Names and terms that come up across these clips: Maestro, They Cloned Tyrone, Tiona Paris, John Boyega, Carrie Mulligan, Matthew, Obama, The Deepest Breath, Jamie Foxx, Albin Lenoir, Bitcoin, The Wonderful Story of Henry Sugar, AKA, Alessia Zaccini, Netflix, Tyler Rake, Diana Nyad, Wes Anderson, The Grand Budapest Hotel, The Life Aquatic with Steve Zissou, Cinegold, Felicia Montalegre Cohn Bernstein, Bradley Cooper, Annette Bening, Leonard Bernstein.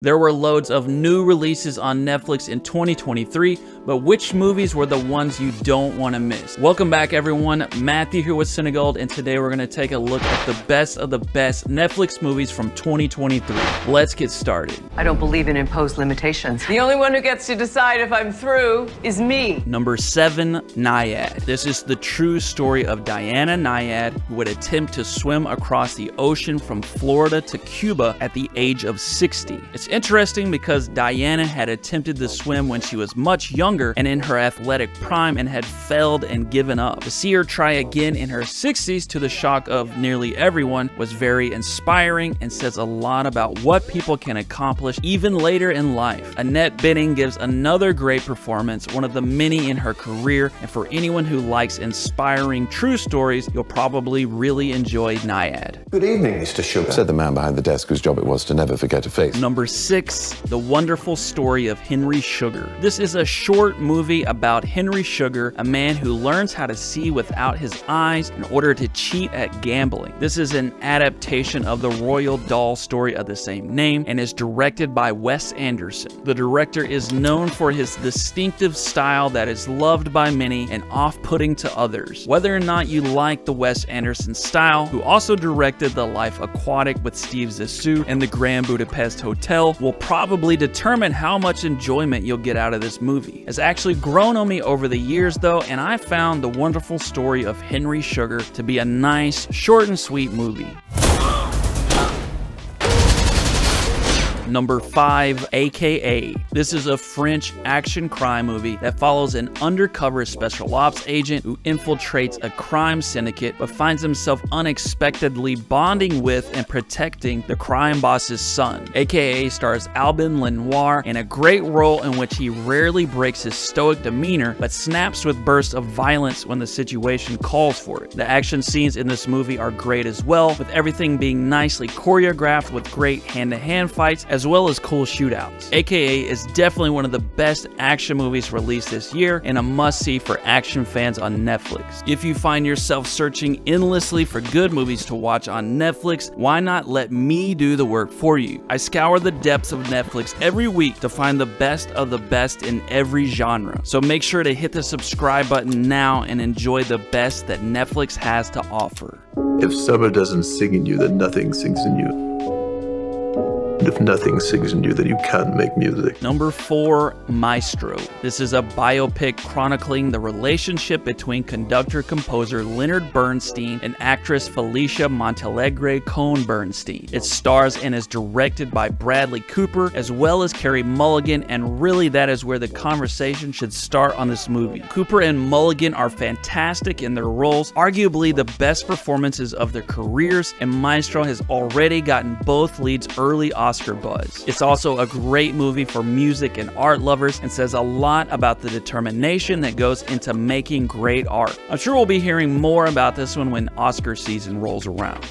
There were loads of new releases on Netflix in 2023, but which movies were the ones you don't want to miss? Welcome back, everyone. Matthew here with Cinegold, and today we're going to take a look at the best of the best Netflix movies from 2023. Let's get started. I don't believe in imposed limitations. The only one who gets to decide if I'm through is me. Number 7, Nyad. This is the true story of Diana Nyad, who would attempt to swim across the ocean from Florida to Cuba at the age of 60. It's interesting because Diana had attempted to swim when she was much younger and in her athletic prime and had failed and given up. To see her try again in her 60s, to the shock of nearly everyone, was very inspiring and says a lot about what people can accomplish even later in life. Annette Bening gives another great performance, one of the many in her career, and for anyone who likes inspiring true stories, you'll probably really enjoy Nyad. Good evening, Mr. Sugar, said the man behind the desk whose job it was to never forget a face. Number 6, The Wonderful Story of Henry Sugar. This is a short movie about Henry Sugar, a man who learns how to see without his eyes in order to cheat at gambling. This is an adaptation of the Roald Dahl story of the same name and is directed by Wes Anderson. The director is known for his distinctive style that is loved by many and off-putting to others. Whether or not you like the Wes Anderson style, who also directed The Life Aquatic with Steve Zissou and The Grand Budapest Hotel, will probably determine how much enjoyment you'll get out of this movie. It's actually grown on me over the years though, and I found The Wonderful Story of Henry Sugar to be a nice, short and sweet movie. Number 5, AKA. This is a French action crime movie that follows an undercover special ops agent who infiltrates a crime syndicate but finds himself unexpectedly bonding with and protecting the crime boss's son. AKA stars Albin Lenoir in a great role in which he rarely breaks his stoic demeanor but snaps with bursts of violence when the situation calls for it. The action scenes in this movie are great as well, with everything being nicely choreographed with great hand-to-hand fights as well as cool shootouts. AKA is definitely one of the best action movies released this year and a must-see for action fans on Netflix. If you find yourself searching endlessly for good movies to watch on Netflix, why not let me do the work for you? I scour the depths of Netflix every week to find the best of the best in every genre. So make sure to hit the subscribe button now and enjoy the best that Netflix has to offer. If summer doesn't sing in you, then nothing sings in you. If nothing sings in you, that you can't make music. Number 4, Maestro. This is a biopic chronicling the relationship between conductor-composer Leonard Bernstein and actress Felicia Montalegre Cohn Bernstein. It stars and is directed by Bradley Cooper as well as Carrie Mulligan, and really that is where the conversation should start on this movie. Cooper and Mulligan are fantastic in their roles, arguably the best performances of their careers, and Maestro has already gotten both leads early Oscar buzz. It's also a great movie for music and art lovers and says a lot about the determination that goes into making great art. I'm sure we'll be hearing more about this one when Oscar season rolls around.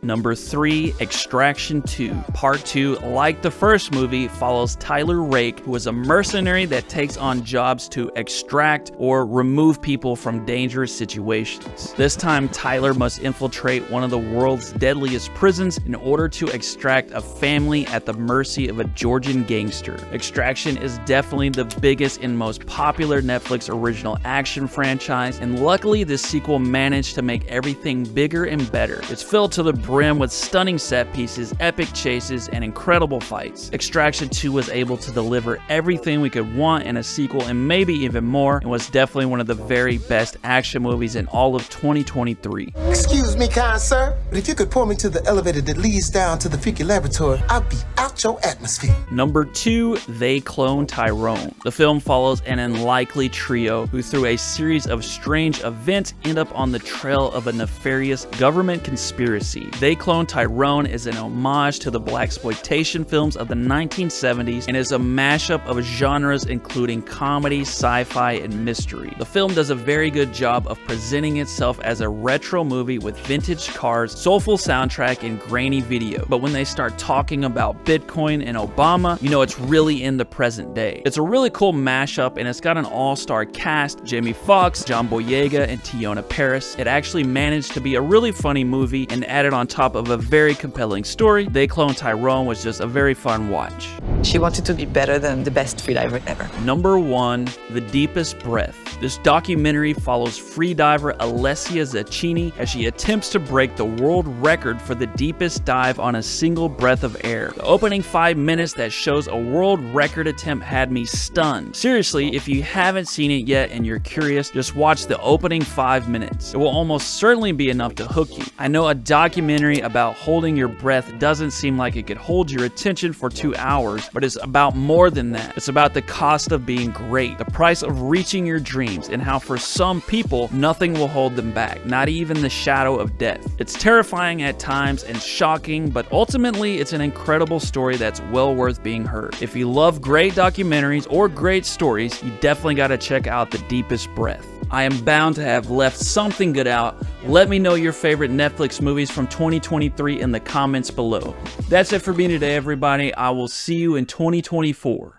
Number 3, Extraction 2. Part 2, like the first movie, follows Tyler Rake, who is a mercenary that takes on jobs to extract or remove people from dangerous situations. This time, Tyler must infiltrate one of the world's deadliest prisons in order to extract a family at the mercy of a Georgian gangster. Extraction is definitely the biggest and most popular Netflix original action franchise, and luckily this sequel managed to make everything bigger and better. It's filled to the brim with stunning set pieces, epic chases, and incredible fights. Extraction 2 was able to deliver everything we could want in a sequel and maybe even more, and was definitely one of the very best action movies in all of 2023. Excuse me, kind sir, but if you could pull me to the elevator that leads down to the freaky laboratory, I'll be out your atmosphere. Number 2, They Cloned Tyrone. The film follows an unlikely trio who, through a series of strange events, end up on the trail of a nefarious government conspiracy. They Cloned Tyrone is an homage to the blaxploitation films of the 1970s and is a mashup of genres including comedy, sci-fi, and mystery. The film does a very good job of presenting itself as a retro movie with vintage cars, soulful soundtrack, and grainy video. But when they start talking about Bitcoin and Obama, you know it's really in the present day. It's a really cool mashup, and it's got an all-star cast, Jamie Foxx, John Boyega, and Tiona Paris. It actually managed to be a really funny movie and added on top of a very compelling story. They Cloned Tyrone was just a very fun watch. She wanted to be better than the best freediver ever. Number 1, The Deepest Breath. This documentary follows freediver Alessia Zaccini as she attempts to break the world record for the deepest dive on a single breath of air. The opening 5 minutes that shows a world record attempt had me stunned. Seriously, if you haven't seen it yet and you're curious, just watch the opening 5 minutes. It will almost certainly be enough to hook you. I know a documentary about holding your breath doesn't seem like it could hold your attention for 2 hours, but it's about more than that. It's about the cost of being great, the price of reaching your dreams, and how for some people, nothing will hold them back, not even the shadow of death. It's terrifying at times and shocking, but ultimately it's an incredible story that's well worth being heard. If you love great documentaries or great stories, you definitely gotta check out The Deepest Breath. I am bound to have left something good out. Let me know your favorite Netflix movies from 2023 in the comments below. That's it for me today, everybody. I will see you in 2024.